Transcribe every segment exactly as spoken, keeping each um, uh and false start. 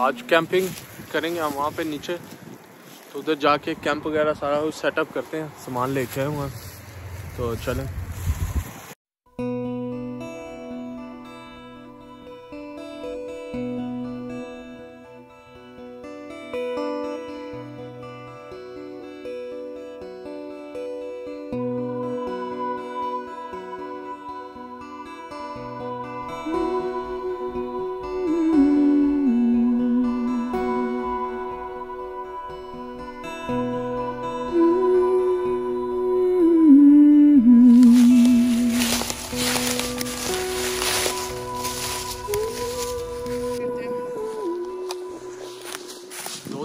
आज कैंपिंग करेंगे हम वहाँ पे नीचे, तो उधर जाके कैंप वगैरह सारा कुछ सेटअप करते हैं, सामान लेके आए वहाँ, तो चलें।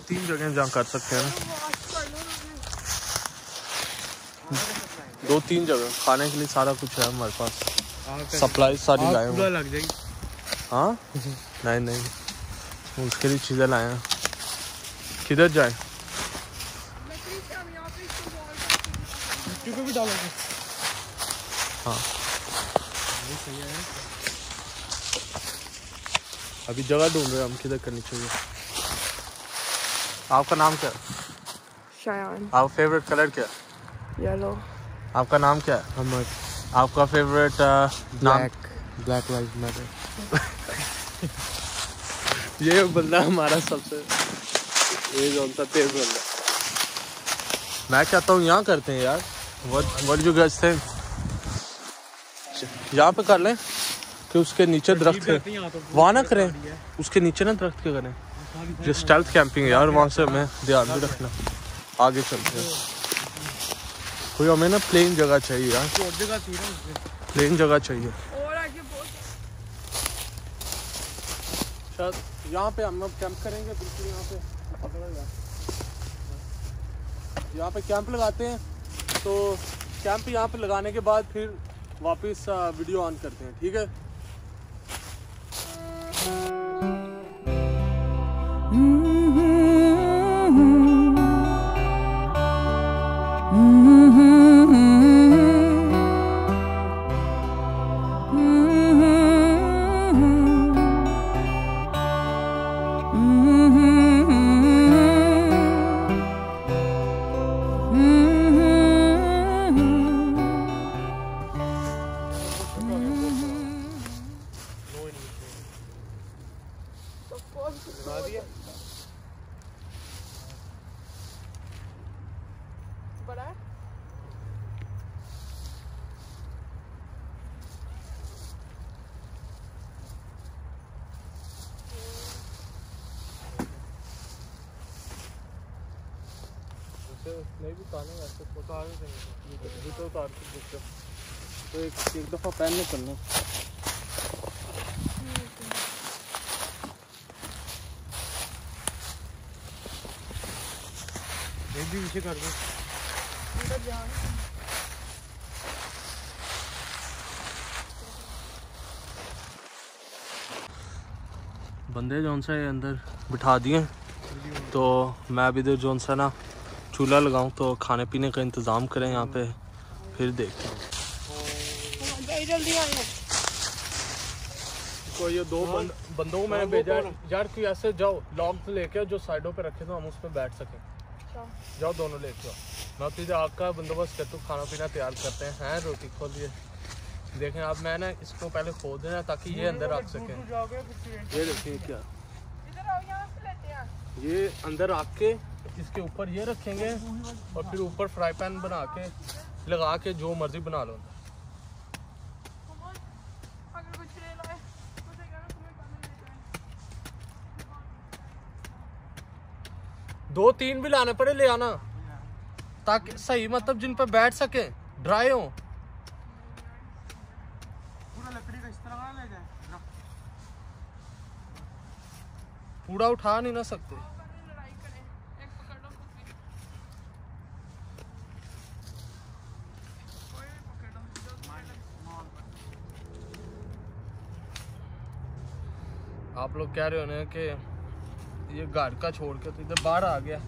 तीन जगह जहाँ कर सकते हैं, दो तीन जगह खाने के लिए सारा कुछ है हमारे पास, सप्लाई सारी लाए हैं। लग जाएगी हाँ नहीं नहीं उसके लिए चीज़ें लाए हैं। किधर जाए हाँ अभी जगह ढूंढ रहे हैं हम किधर करनी चाहिए। आपका नाम क्या है? शायान। आपका फेवरेट कलर क्या है? येलो। आपका नाम क्या है? अहमद। आपका favourite black black life matter. ये बंदा हमारा सबसे ये जानता तेज बंदा। मैं कहता हूँ यहाँ करते हैं यार, what what you guys think? यहाँ पे कर लें कि उसके नीचे दरख्त है, वहाँ ना करें, उसके नीचे ना दरख्त के करें। ये स्टेल्थ कैंपिंग है यार, वहाँ से हमें ध्यान भी रखना। आगे चलते हैं, कोई हमें ना प्लेन जगह चाहिए यार, प्लेन जगह चाहिए। शायद यहाँ पे हम लोग कैंप करेंगे, बिल्कुल यहाँ पे यहाँ पे कैंप लगाते हैं। तो कैंप यहाँ पे लगाने के बाद फिर वापस वीडियो ऑन करते हैं, ठीक है? नहीं भी उतारने वैसे उतार देंगे, ये तो उतार के देखो, तो एक एक दफ़ा पैन में करना। एक भी पीछे कर दो अंदर जाओ। बंदे जोन सा ये अंदर बिठा दिए, तो मैं अभी इधर जोन सा ना चूल्हा लगाऊं, तो खाने पीने का इंतज़ाम करें यहाँ पे, फिर देखते हैं। तो ये दो बंद, बंदों को मैंने भेजा यार, कोई ऐसे जाओ लॉग लेके जो साइडों पे रखे तो हम उस पर बैठ सकें। जाओ दोनों लेके जाओ, मैं तुझे आपका बंदोबस्त करता हूँ, खाना पीना तैयार करते हैं। हैं रोटी खोलिए, देखें आप, मैं ना इसको पहले खोल देना ताकि ये अंदर आ सकें। ये देखिए क्या, ये अंदर आके इसके ऊपर ये रखेंगे और फिर ऊपर फ्राई पैन बना के लगा के जो मर्जी बना लो। दो तीन भी लाने पड़े, ले आना ताकि सही मतलब जिन पर बैठ सके, ड्राई हो। पूरा उठा नहीं ना सकते। आप लोग कह रहे हो ना कि ये घर का छोड़ के तो इधर बाहर आ गया,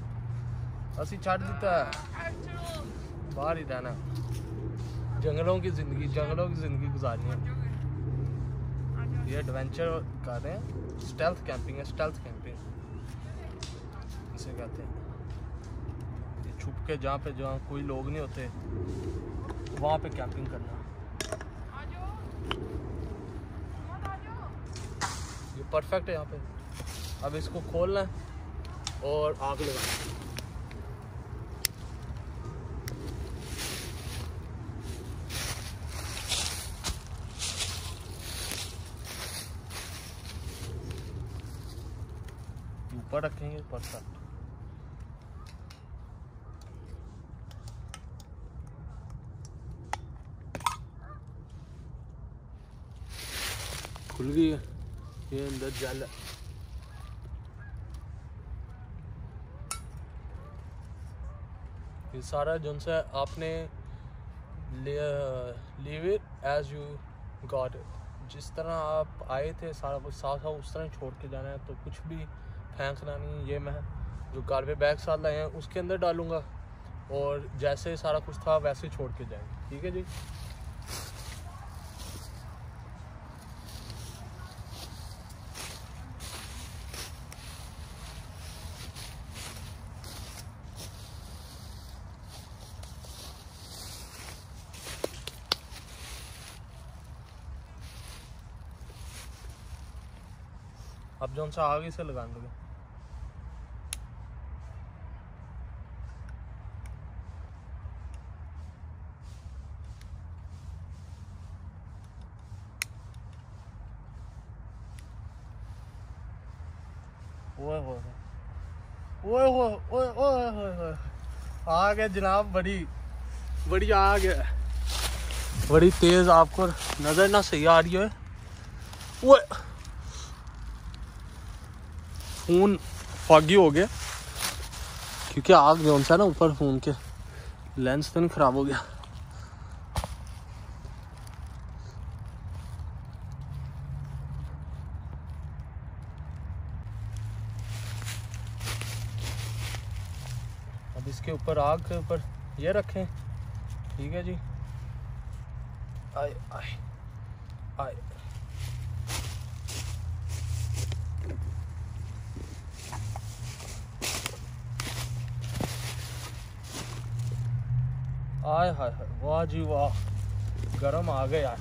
असि छाड़ देता है, बाहर ही रहना। जंगलों की जिंदगी जंगलों की जिंदगी गुजारनी है। ये एडवेंचर कर रहे हैं, स्टेल्थ कैंपिंग है, स्टेल्थ कैंपिंग। इसे कहते हैं। ये छुप के जहाँ पे जहाँ कोई लोग नहीं होते वहाँ पे कैंपिंग करना। ये परफेक्ट है यहाँ पे। अब इसको खोलना है और आग लगाना। ऊपर रखेंगे परफेक्ट। खुल गई है ये अंदर जाल। ये सारा जो है आपने leave it as you got it, जिस तरह आप आए थे सारा कुछ साफ साफ उस तरह छोड़ के जाना है। तो कुछ भी फेंकना नहीं। ये मैं जो गार्बेज बैग साथ लाए हैं उसके अंदर डालूंगा और जैसे सारा कुछ था वैसे छोड़ के जाएंगे। ठीक है जी। अब जो सा आगे से लगा देंगे। ओए ओए ओए ओए ओए आ गया जनाब। बड़ी बड़ी आ गया, बड़ी तेज। आपको नजर ना सही आ रही है। ओए फोन फागी हो गया क्योंकि आग जो सा ना ऊपर फोन के लेंस तो खराब हो गया। अब इसके ऊपर आग के ऊपर ये रखें। ठीक है जी। आए आए आए आय हाय हाय, वाह जी वाह, गरम आ गए यार।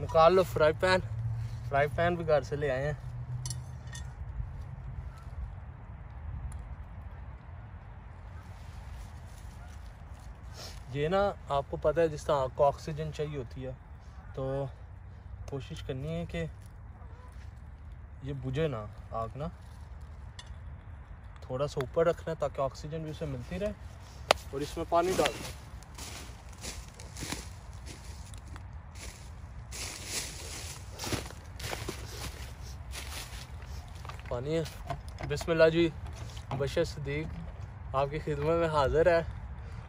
निकाल लो फ्राई पैन। फ्राई पैन भी घर से ले आए हैं। ये ना आपको पता है जिस तरह आपको ऑक्सीजन चाहिए होती है, तो कोशिश करनी है कि ये बुझे ना आग ना। थोड़ा सा ऊपर रखना है ताकि ऑक्सीजन भी उसे मिलती रहे। और इसमें पानी डाल दो। पानी है। बिस्मिल्लाह जी, बशर सदीक आपकी खिदमत में हाजिर है।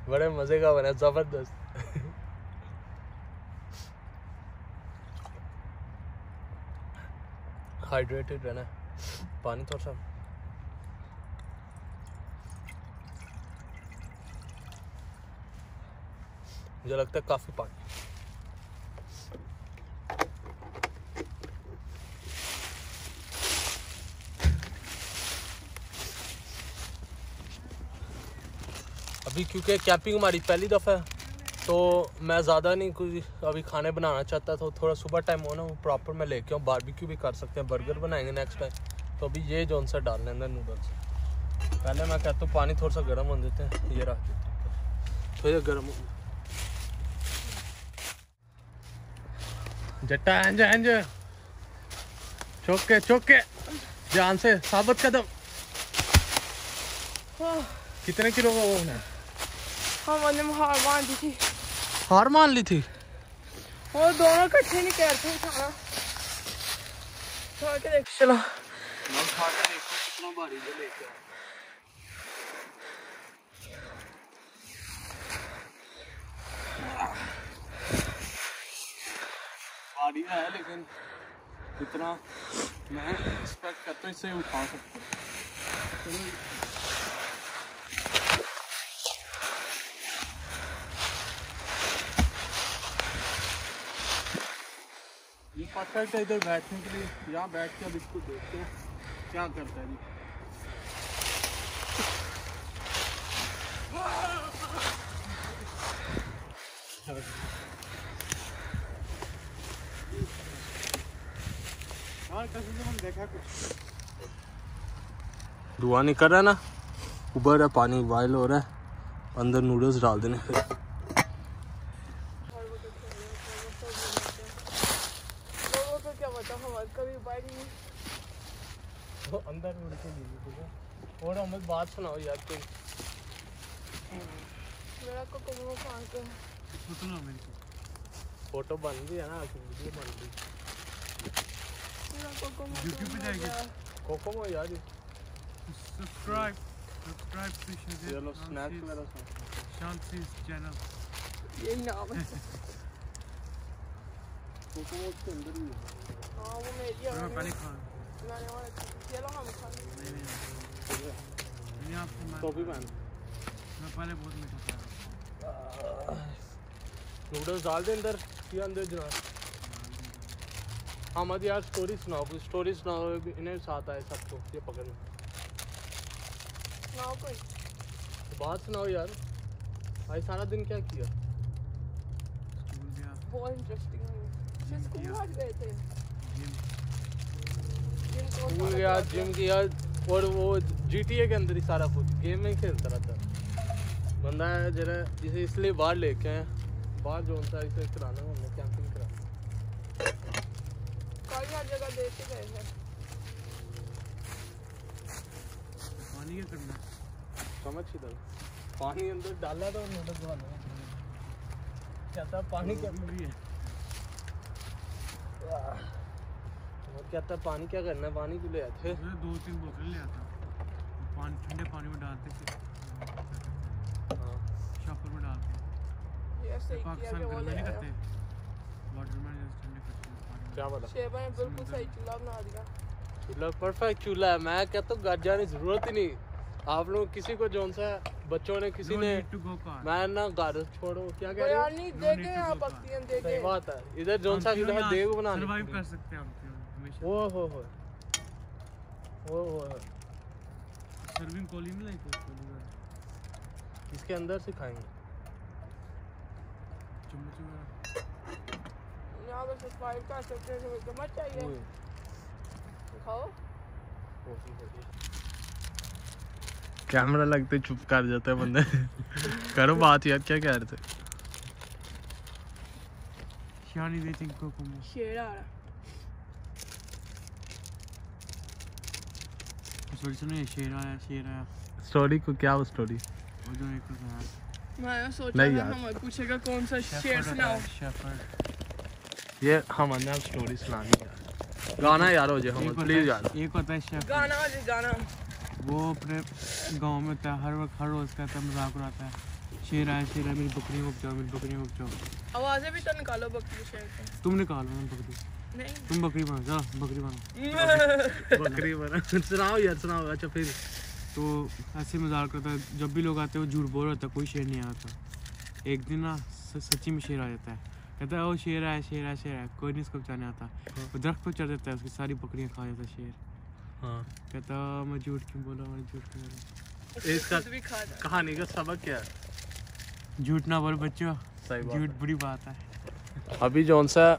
बड़े मज़े का बना, ज़बरदस्त। हाइड्रेटेड रहना, पानी थोड़ा सा। मुझे लगता है काफ़ी पानी। अभी क्योंकि कैंपिंग हमारी पहली दफ़ा है तो मैं ज़्यादा नहीं कुछ अभी खाने बनाना चाहता था। थोड़ा सुबह टाइम हो ना, वो प्रॉपर मैं लेके आऊँ। बारबेक्यू भी कर सकते हैं, बर्गर बनाएंगे नेक्स्ट टाइम। तो अभी ये जो सा डालना है ना नूडल्स, पहले मैं कहता हूँ पानी थोड़ा सा गर्म होने देते हैं। ये रख देते हैं थोड़ा गर्म हो। जट्टा एंज एंज चौके चौके जान से साबित कदम। कितने किलो का वो है? हमने हार मान ली थी। हार मान ली थी? वो दोनों इकट्ठे नहीं कर थे खाना। खा के देख, चलो खा के देखो कितना भारी जो लेके आया। भारी है लेकिन इतना मैं एक्सपेक्ट करता हूँ इससे उठा सकता हूँ। परफेक्ट है इधर बैठने के लिए। यहाँ बैठ के अब इसको देखते हैं क्या करता है जी। देखा कुछ धुआं नहीं कर रहा ना, उबर है पानी बॉयल हो रहा है, अंदर नूडल्स डाल देने फिर। तो अंदर नूडल्स और हमें बात सुनाओ यार तुम, मेरा को कमरों फांक सुनो मेरी फोटो बन गई है ना, वीडियो बन गई यूट्यूब पे जाएगी कोकोमो यार। सब्सक्राइब सब्सक्राइब स्टेशन ये लो स्नैक्स मेरा शांति चैनल ये नाम है कोकोमो के अंदर ही। हां वो मेरी है मैं पानी खा रहा हूं, ये लो हम खा नहीं नहीं मैं आपको टोपी पहन मैं पहले बहुत मीठा खा रहा हूं। नूडल्स डाल दे अंदर अंदर जनाब। हाँ मत यार स्टोरी सुनाओ, कुछ स्टोरी सुनाओ, इन्हें साथ आए सबको ये पकड़ में सुनाओ कोई बात सुनाओ यार। भाई सारा दिन क्या किया? स्कूल गया, बहुत इंटरेस्टिंग है, स्कूल आज गए थे, जिम स्कूल गया, जिम किया, और वो जीटीए के अंदर ही सारा कुछ गेम में खेलता रहता बंदा है जरा, इसे इसलिए बाहर लेके आए, बाहर जोन था इसे कराना है, हमने कैंपिंग कराना कल हर जगह देते गए हैं। पानी क्या करना समझ इधर पानी अंदर डाला तो नूडल्स बनाना क्या था, पानी क्या भी है और क्या था, पानी क्या करना है, पानी क्यों ले आए थे? मैंने दो तीन बोतल ले आया था, पानी ठंडे पानी में डालते थे, हां शॉपर में डालते पाकिस्तान में नहीं करते वाटरमैन जस्ट ठंडे करते क्या वाला शेबा ने बिल्कुल सही चूल्हा बना दिया, चूल्हा परफेक्ट चूल्हा है। मैं कहता हूं घर जाने की जरूरत ही नहीं आप लोग किसी को, जोन सा बच्चों ने किसी ने मैं ना घर छोड़ो क्या कह रहे हो यार, नहीं देखे आप अक्तियन देखे सही बात है, इधर जोन सा चूल्हा देख बना सरवाइव कर सकते हैं हम हमेशा। ओ हो हो ओ हो सर्विंग कोली में लाइक इसके अंदर से खाएंगे का सकते हैं चाहिए खाओ। कैमरा लगते चुप कर जाता है बंदे करो बात यार, क्या कह रहे थे? शेर आया, शेर आया स्टोरी को क्या वो स्टोरी वो जो एक मैं सोचा था हमें पूछेगा कौन सा शेर सुनाओ, ये हमारे नाम स्टोरी सुनानी है गाना यार हो जाए हम प्लीज यार। एक होता है शेफर्ड गाना हो जाए गाना, वो अपने गांव में था हर वक्त हर रोज का तब मजाक उड़ाता है, शेर आया शेर आया मेरी बकरी को बचाओ मेरी बकरी को बचाओ, आवाजें भी तो निकालो बकरी शेर की, तुम निकालो ना बकरी नहीं तुम बकरी बनो जा बकरी बनो बकरी बनो सुनाओ यार सुनाओ। अच्छा फिर तो ऐसे मजाक करता है, जब भी लोग आते हैं वो झूठ बोल रहा होता है, कोई शेर नहीं आता। एक दिन ना सच्ची में शेर आ जाता है, कहता है ओ शेर आया शेर आया शेर आया, कोई नहीं इसको बचाने आता, वो दरख्त पर चढ़ जाता है, उसकी सारी बकरियां खा जाता है शेर। हाँ कहता मैं झूठ क्यों बोला मैं झूठ क्यों बोला। इसका कहानी का सबक क्या है? झूठ ना बोल बच्चों, झूठ बुरी बात है। अभी जौन सा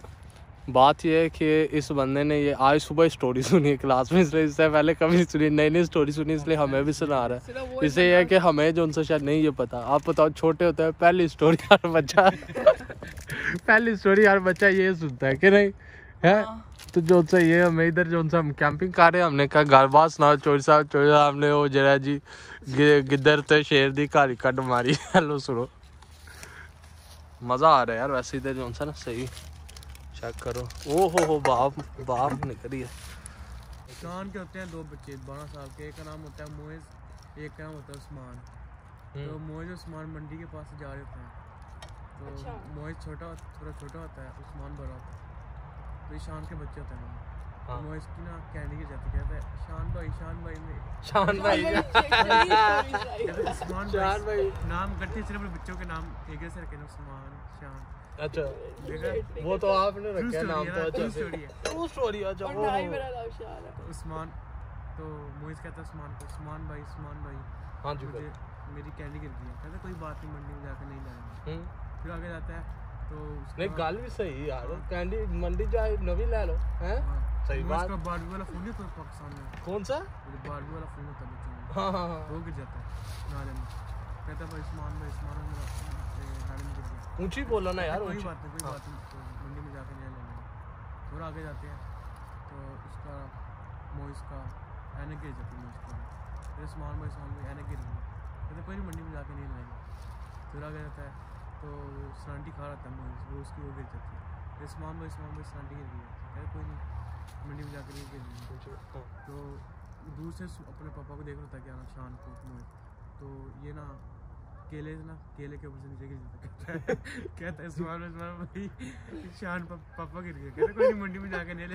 बात यह है कि इस बंदे ने ये आज सुबह स्टोरी सुनी क्लास में, इसलिए इससे पहले कभी सुनी नई नई स्टोरी सुनी, इसलिए हमें भी सुना रहा है। इससे यह है कि हमें जो उनसे शायद नहीं ये पता, आप बताओ छोटे होते हैं पहली स्टोरी हर बच्चा पहली स्टोरी हर बच्चा ये सुनता है कि नहीं है, तो जो उनसे ये हमें इधर जो उनसे हम कैंपिंग कर रहे हैं, हमने कहा घर बात सुनाओ चोरी साहब चोरी साहब ने वो जरा जी गिद्धर तो शेर दी घारी कट मारी। हेलो सुनो मज़ा आ रहा है यार वैसे इधर जो उनसे ना सही चेक करो। ओ हो हो बाप बाप निकली है। इंसान के होते हैं दो बच्चे बारह साल के, एक का नाम होता है मोइज़, एक का नाम होता है उस्मान। तो मोइज़ और उस्मान मंडी के पास जा रहे होते हैं, तो अच्छा। मोइज़ छोटा थोड़ा छोटा होता है, उस्मान बड़ा होता है, तो ईशान के बच्चे होते हैं। हाँ। मोइज़ की ना कैंडी के जाते कहते हैं शान भाई शान भाई में शान भाई उस्मान भाई नाम करते हैं, सिर्फ बच्चों के नाम एक से रखे ना उस्मान शान। अच्छा वो तो आपने रखा नाम तो अच्छा ट्रू स्टोरी है जो उस्मान, तो मोइज़ कहता उस्मान को उस्मान भाई उस्मान भाई हां जी मेरी कैंडी गिर गई है, कहता कोई बात नहीं मंडी में जाकर नहीं लाएंगे। फिर आगे जाता है तो उसने गाल भी सही यार, कैंडी मंडी जाए नवी ले लो हैं सही बात। उसका बारहवीं वाला फोन है तो पाकिस्तान में कौन सा बारहवीं वाला फोन होता है। हाँ हाँ हाँ, वो गिर जाता है नाले में, कहता भाई इस्मान भाई इस्मान नाले में गिर गया। ऊँची बोलो ना यार, कोई बात नहीं कोई बात नहीं, मंडी में जाके ले लेंगे। थोड़ा आगे जाते हैं तो उसका मोइस का एने गिर जाती है, फिर इस्मान भाई इस्मान भाई एने गिर गई, कहते कोई नहीं मंडी में जाके नहीं लाएंगे। थोड़ा आगे जाता है तो सरांटी खा रहा था मोइस, वो उसकी वो गिर जाती है, फिर इस्मान भाई इस्मान भाई सरांटी गिर गई, कहते कोई नहीं मंडी में जाकर नहीं गिर। तो दूर से अपने पापा को देख रहा था कि आना शाम को मोए, तो ये ना केले ना केले के ऊपर से नीचे गिर जाता कहता है इस्मान भाई शान पापा गिर गए, कहते कोई नहीं मंडी में जाकर नहीं ले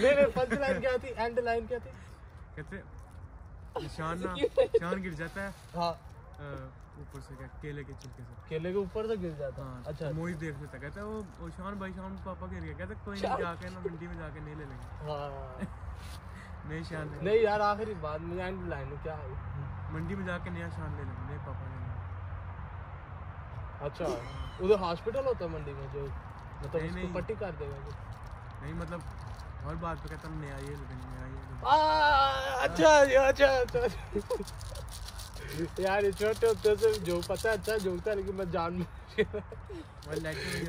नहीं नहीं फर्स्ट लाइन क्या थी एंड लाइन क्या थी, कहते शान ना शान गिर जाता है हाँ ऊपर से क्या केले के छिलके से केले के ऊपर से गिर जाता। हाँ, अच्छा मोहित देख लेता, कहता है वो ओशान भाई शान पापा गिर गया, कहता कोई नहीं जाके ना मंडी में जाके नहीं ले लेंगे। हाँ नहीं शान नहीं यार आखिरी बात में जान लाइन क्या है, मंडी में जाके नया शान ले लेंगे, नहीं पापा नहीं। अच्छा उधर हॉस्पिटल होता है मंडी में जो मतलब पट्टी कर देगा, नहीं मतलब हर बात पे कहता नया ये नया। अच्छा अच्छा अच्छा यार छोटे होते से जो पता है अच्छा जोक था, लेकिन मैं जान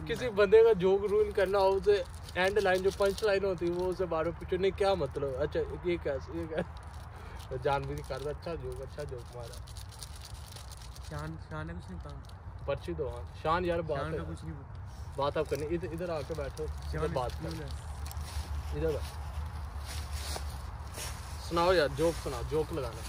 किसी बंदे का जोक रूल करना हो उसे एंड लाइन जो पंच लाइन होती है वो उसे बारो पीछे नहीं क्या मतलब। अच्छा ये कैसे ये कैसे जान भी नहीं करता। अच्छा जोक अच्छा जोक मारा। शान शान ने कुछ नहीं कहा, पर्ची दो। हाँ शान यार बात है कुछ नहीं बात आप करनी, इधर इधर आके बैठो शान बात कर, इधर सुनाओ यार जोक सुनाओ जोक लगाना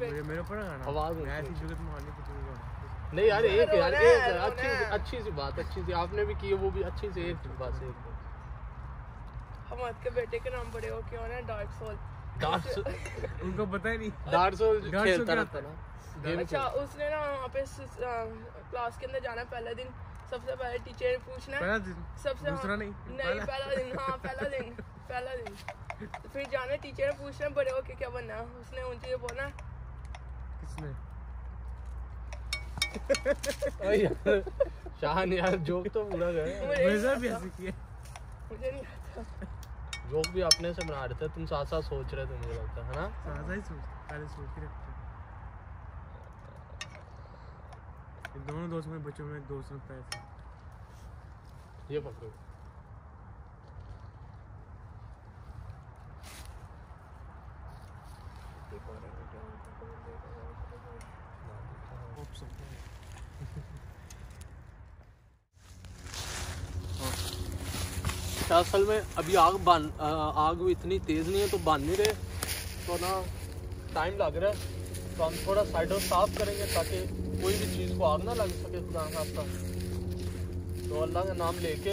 मेरे मेरे पर आवाज नहीं यार एक यार एक अच्छी अच्छी सी बात अच्छी सी आपने भी की है वो भी अच्छी सी एक बात है। हमाद के बेटे के नाम बड़े हो क्यों ना डार्क सोल डार्क सोल उनको पता ही नहीं डार्क सोल खेलता रहता ना। अच्छा उसने ना वहाँ पे क्लास के अंदर जाना पहले दिन, सबसे पहले टीचर पूछना पहला दिन सबसे दूसरा नहीं नहीं पहला दिन। हाँ पहला दिन पहला दिन तो फिर जाना टीचर ने पूछना बड़े होके क्या बनना, उसने उनसे बोला किसने यार शान यार जोक तो पूरा गया मजा भी ऐसे किया मुझे नहीं आता। जोक भी अपने से बना रहे थे तुम, साथ साथ सोच रहे थे मुझे लगता है ना। साथ ही सोच पहले सोच के रखते इन दोनों दोस्तों में बच्चों में एक दोस्त होता है ये पकड़ो असल में अभी आग बन आग इतनी तेज़ नहीं है तो बन नहीं रहे तो ना टाइम लग रहा है, तो हम थोड़ा साइड और साफ करेंगे ताकि कोई भी चीज़ को आग ना लग सके खुदा आपका। तो अल्लाह का नाम लेके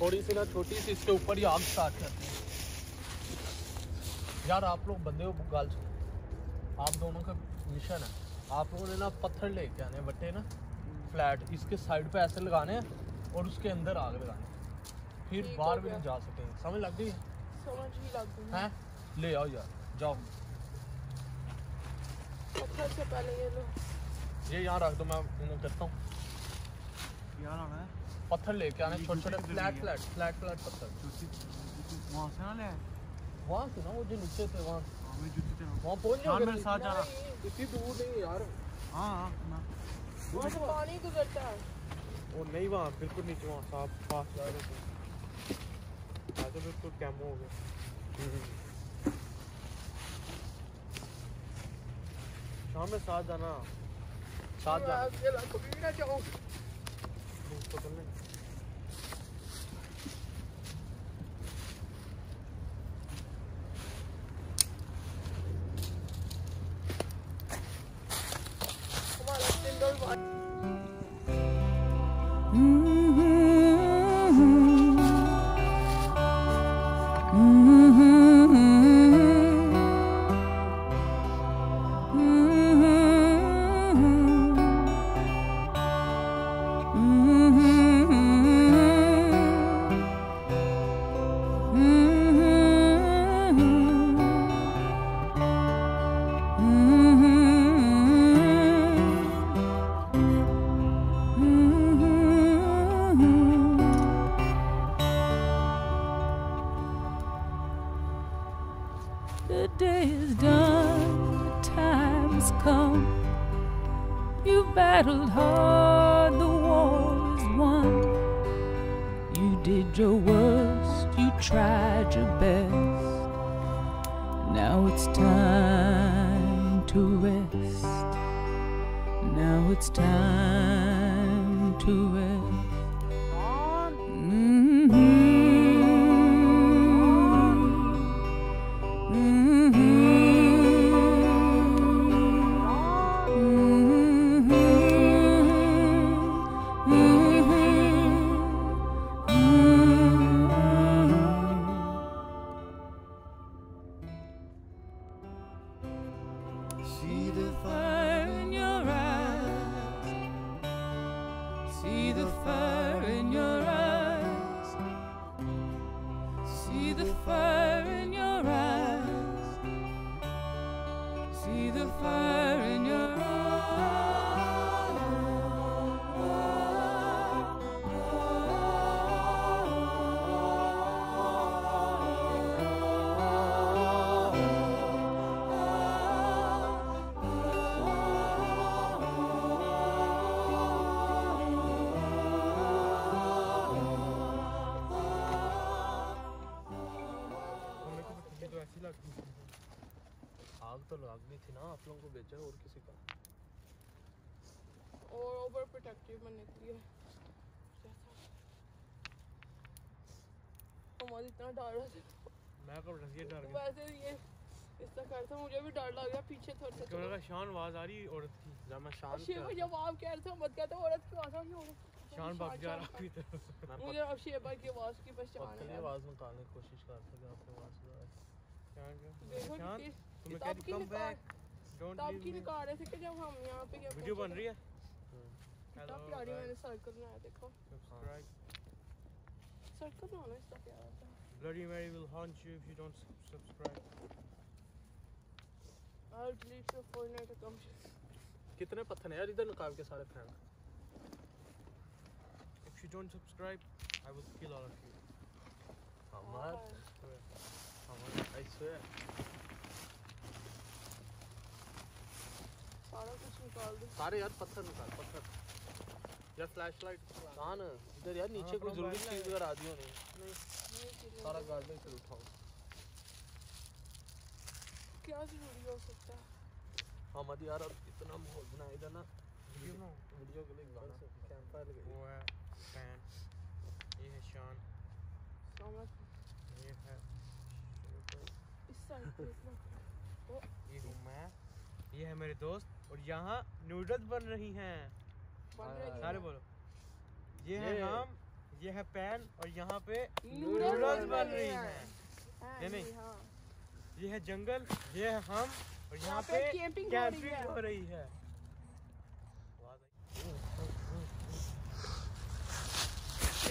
थोड़ी सी ना छोटी सी इसके ऊपर ही आग स्टार्ट करते हैं। यार आप लोग बंदे हो गाल सुनो, आप दोनों का मिशन है आप लोगों ने ना पत्थर लेके आने बट्टे ना फ्लैट इसके साइड पे ऐसे लगाने हैं और उसके अंदर आग लगाने फिर बाहर भी नहीं जा सकते। समझ लग गई? समझ ही लग गई है। ले आओ यार जाओ पत्थर से पहले ये लो ये यहाँ रख दो मैं इन्हें करता हूँ। यहाँ आना है पत्थर लेके आने छोटे छोटे फ्लैट फ्लैट फ्लैट फ्लैट पत्थर वहाँ से ना ले वहाँ से ना वो जो नीचे थे वहाँ वहाँ पहुँच जाओ मेरे साथ जाना इतनी दूर नहीं यार। हाँ वहाँ से पानी गुजरता है वो नहीं वहाँ बिल्कुल नीचे वहाँ साफ पास जा रहे थे आज बिल्कुल कैमो हो गए। शाम में साथ जाना साथ जाना कभी भी ना जाओ Mm-hmm. battle hard, the war is won. You did your worst, you tried your best. Now it's time to rest. Now it's time to rest. See the fire in your eyes. See the fire in your eyes. See the fire in your eyes. See the fire in your आग तो लागनी थी ना, आप लोगों को बेचा और किसी का और ओवर प्रोटेक्टिव मैंने हमारे इतना डर रहा था। मैं कब रजिया डर गया वैसे, ये इसका करता मुझे भी डर लग गया। पीछे थोड़ा सा लगा शान आवाज आ रही औरत की, जब मैं शान से मुझे जवाब कह रहा था मत कहता औरत की आवाज क्यों शान भाग जा रहा थी। मुझे अब शेबा की आवाज की पहचान है, आवाज निकालने की कोशिश कर रहा था आपने आवाज। वीडियो बन रही है, Bloody Mary will haunt you if you don't subscribe. I'll delete your Fortnite account. कितने पत्थर हैं यार इधर नकाब के सारे friend. If you don't subscribe, I will kill all of you. हमार I swear. सारा कुछ निकाल दो। सारे यार पत्थर निकाल, पत्थर। यार फ्लैशलाइट कहाँ ना? इधर यार नीचे कोई जरूरी चीज़ वगैरह आदि हो नहीं। सारा गार्डन से उठाओ। क्या जरूरी हो सकता है? हाँ मत यार अब इतना माहौल बना इधर ना। वीडियो के लिए गाना। कैंपर लगे। वो है फैन। ये है शान। ये है ये हूँ मैं, ये है मेरे दोस्त और यहाँ नूडल्स बन रही हैं। सारे बोलो ये है नाम, ये है पैन और यहाँ पे नूडल्स बन रही हैं। नहीं नहीं, ये है जंगल, ये है हम और यहाँ पे कैंपिंग हो रही है।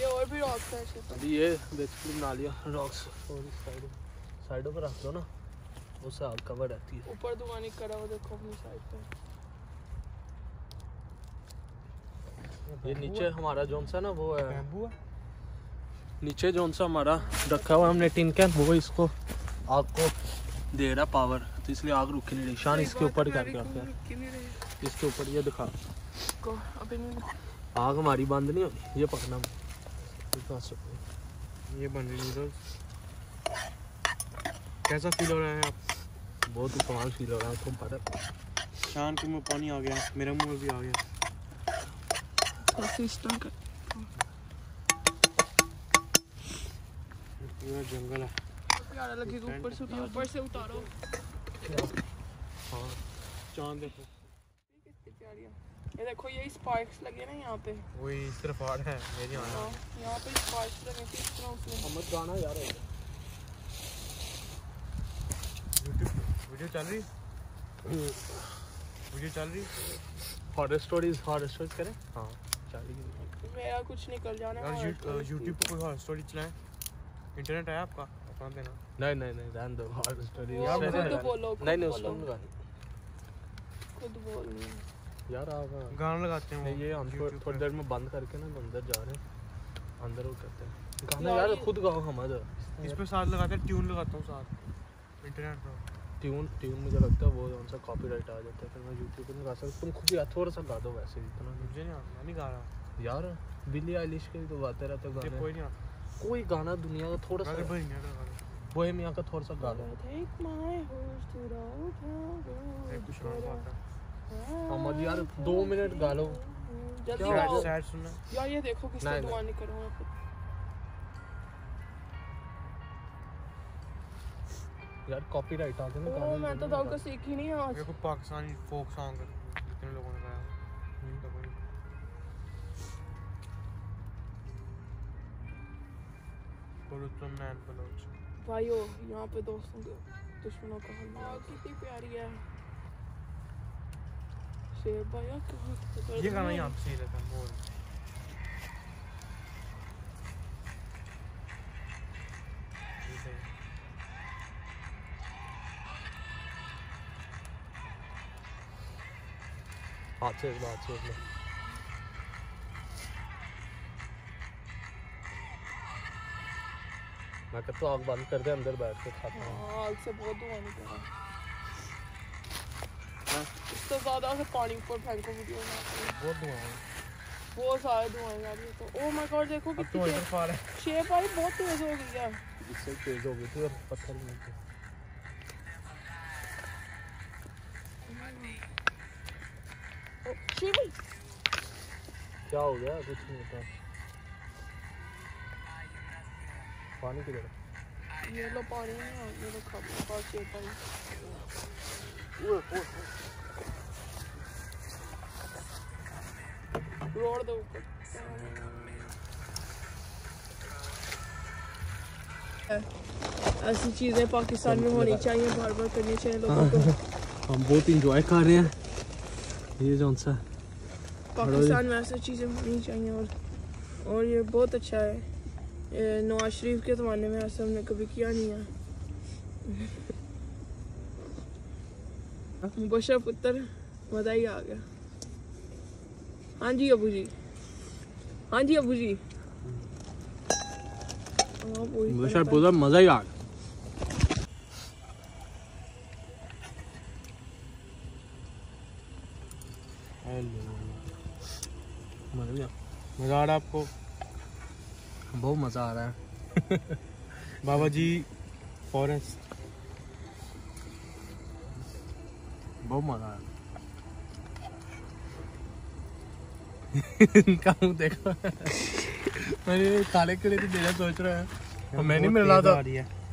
ये और भी रॉक्स हैं। अभी ये बेसिकली नालिया रॉक्स और साइड साइडों पर रख दो ना, उससे आग कवर रहती है। ऊपर दुकान करा हो देखो अपनी साइड पे। ये नीचे हमारा जोन सा ना वो है बैम्बू है, नीचे जोन सा हमारा रखा हुआ हमने टिन कैन, वो इसको आग को दे रहा पावर, तो इसलिए आग रुकी नहीं रही। शान इसके ऊपर करके रखा है, इसके ऊपर ये दिखा को अभी नहीं आग हमारी बंद नहीं होगी। ये पकड़ना ये बन रही। कैसा फील हो रहा है आप? बहुत कमाल फील हो रहा है आपको पता। शान के मुँह पानी आ गया, मेरा मुँह भी आ गया। सिस्टम का पूरा जंगल है। प्यारा लगेगा ऊपर से, ऊपर से उतारो। हाँ चांद देखो कितनी प्यारी है। ये देखो ये स्पार्क्स लगे ना यहाँ पे, वही इस तरफ आ रहा है मेरी आना। यहाँ पे स्पार्क्स लगे थे इस तरह। मत गाना यार, वीडियो चल रही, वीडियो चल रही। हॉरर स्टोरीज, हॉरर स्टोरीज करें। हाँ चल रही। मेरा कुछ निकल जाना है यार। यूट्यूब पर कोई हॉरर स्टोरी चलाएं। इंटरनेट है आपका? अकाउंट देना। नहीं नहीं नहीं रहने दो हॉरर स्टोरी। नहीं नहीं उसको मत गाना, खुद बोलो यार। आप गाना लगाते हैं ये, हमको थोड़ी देर में बंद करके ना अंदर जा रहे हैं, अंदर वो करते हैं गाना यार। खुद गाओ हम, इस पे साथ लगाते हैं ट्यून लगाता हूँ साथ। इंटरनेट पर ट्यून ट्यून मुझे लगता है वो कौन सा कॉपीराइट आ जाता है, फिर मैं यूट्यूब पे नहीं गा सकता। तुम खुद ही थोड़ा सा गा दो वैसे, इतना मुझे नहीं आता, नहीं गा रहा यार। बिली आइलिश के तो गाते रहते हो गाने, कोई नहीं कोई गाना दुनिया का थोड़ा सा बोहेमिया का थोड़ा सा गा लो। अहमद यार दो मिनट गा लो, जल्दी सैड सुनना यार। ये देखो किससे दुआ नहीं करूंगा यार, कॉपीराइट आ गया ना। ओ मैं तो दाऊद का सीख ही नहीं आज। देखो पाकिस्तानी फोक सॉन्ग कितने लोगों ने गाया, नहीं तो कोई बोलतम नैन बलोच भाइयों। यहां पे दोस्तों दुश्मनों का हल्ला कितनी प्यारी है। शेर भाइयों को ये गाना यहां पे सही रहता है। बोल हाथ से बात से मैं कहता हूँ आग बंद कर दे, अंदर बैठ के खाता हूँ। आग से बहुत धुआं निकल रहा है, इससे ज़्यादा से पानी ऊपर फेंको वीडियो में बहुत धुआं है, बहुत सारे धुआं है यार ये तो। ओह माय गॉड देखो कितनी शेप आई, बहुत तेज हो गई यार, इससे तेज हो गई तो पत्थर में। क्या हो गया, कुछ नहीं होता, पानी की तरह ये लो पानी है, ये लो खा लो पास से पानी। ओए ओए रोड दो ऊपर ऐसी चीजें पाकिस्तान में होनी चाहिए, बार बार करनी चाहिए लोगों को। हम बहुत इंजॉय कर रहे हैं ये जौन सा पाकिस्तान में, ऐसी चीज़ें होनी चाहिए। और और ये बहुत अच्छा है, नवाज शरीफ के ज़माने में ऐसा हमने कभी किया नहीं है। मुबशर पुत्र मज़ा ही आ गया। हाँ जी अबू जी, हाँ जी अबू जी, मुबशर पुत्र मज़ा ही आ गया। मज़ा आ रहा है आपको? बहुत मज़ा आ रहा है। बाबा जी फॉरेस्ट बहुत मज़ा आ रहा है। इनका मुँह देखो। मैंने खाने के लिए तो देना सोच रहा है, हमें नहीं मिलना था,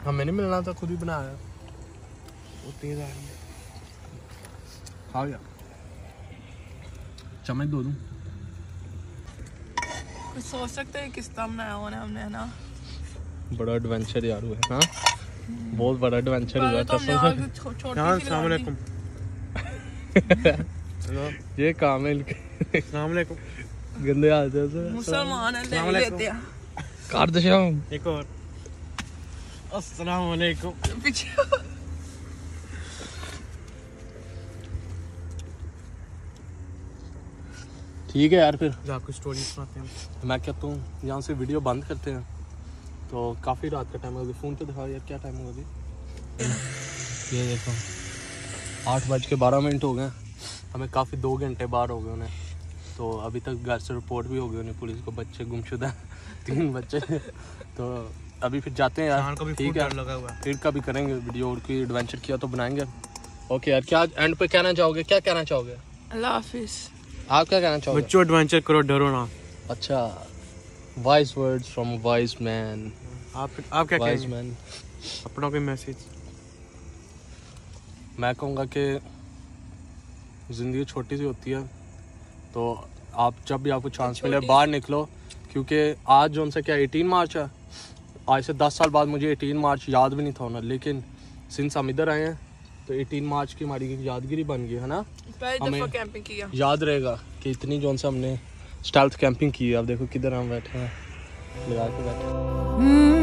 हमें नहीं मिलना था, खुद ही बनाया। वो तेज आ रही है, खा गया चम्मच दो दूँ। सोच सकते हैं किस तरह बनाया होने हमने, है ना? बड़ा एडवेंचर यार हुआ है, हाँ बहुत बड़ा एडवेंचर हुआ है। अस्सलाम वालेकुम। ये काम है इनके। अस्सलाम वालेकुम। गंदे आते हैं सर, मुसलमान हैं, ले लेते हैं काट दे। शाम एक और अस्सलाम वालेकुम पीछे। ठीक है यार, फिर आपको स्टोरी सुनाते हैं। मैं कहता हूँ यहाँ से वीडियो बंद करते हैं, तो काफ़ी रात का टाइम हो गया। फ़ोन पे दिखाओ यार क्या टाइम हो गया, ये देखो आठ बज के बारह मिनट हो गए हमें, काफ़ी दो घंटे बाहर हो गए उन्हें। तो अभी तक घर से रिपोर्ट भी हो गई उन्हें पुलिस को, बच्चे गुमशुदा तीन बच्चे। तो अभी फिर जाते हैं यार, ठीक है, फिर कभी करेंगे वीडियो और कोई एडवेंचर किया तो बनाएंगे। ओके यार, क्या एंड पे कहना चाहोगे, क्या कहना चाहोगे? अल्लाह हाफिज़। आप क्या कहना चाहोगे? बच्चों एडवेंचर करो, डरो ना। अच्छा, wise words from wise man. आप आप क्या वाइज मैन, अपना कोई मैसेज? मैं कहूँगा कि ज़िंदगी छोटी सी होती है, तो आप जब भी आपको चांस मिले बाहर निकलो, क्योंकि आज जो उनसे क्या अठारह मार्च है, आज से दस साल बाद मुझे अठारह मार्च याद भी नहीं था होना, लेकिन सिंस हम इधर आए हैं तो अठारह मार्च की हमारी यादगिरी बन गई है ना। हमें कैंपिंग किया याद रहेगा कि इतनी जोन से हमने स्टेल्थ कैंपिंग की है। आप देखो किधर हम बैठे हैं, लगा के बैठे हैं।